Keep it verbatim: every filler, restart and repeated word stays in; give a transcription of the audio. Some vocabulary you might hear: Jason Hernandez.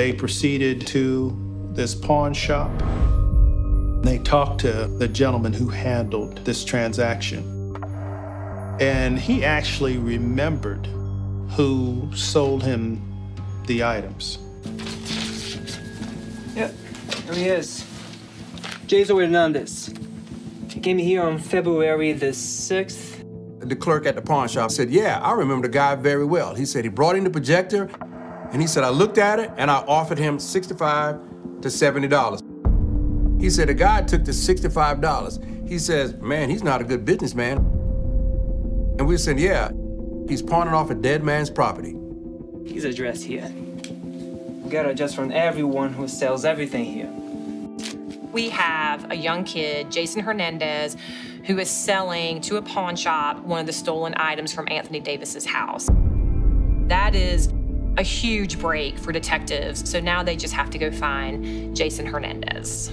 They proceeded to this pawn shop. They talked to the gentleman who handled this transaction. And he actually remembered who sold him the items. Yep, there he is. Jason Hernandez. He came here on February the sixth. The clerk at the pawn shop said, yeah, I remember the guy very well. He said he brought in the projector, and he said, I looked at it, and I offered him sixty-five to seventy dollars. He said the guy took the sixty-five dollars. He says, man, he's not a good businessman. And we said, yeah, he's pawning off a dead man's property. His address here. We got an address from everyone who sells everything here. We have a young kid, Jason Hernandez, who is selling to a pawn shop one of the stolen items from Anthony Davis's house. That is a huge break for detectives, so now they just have to go find Jason Hernandez.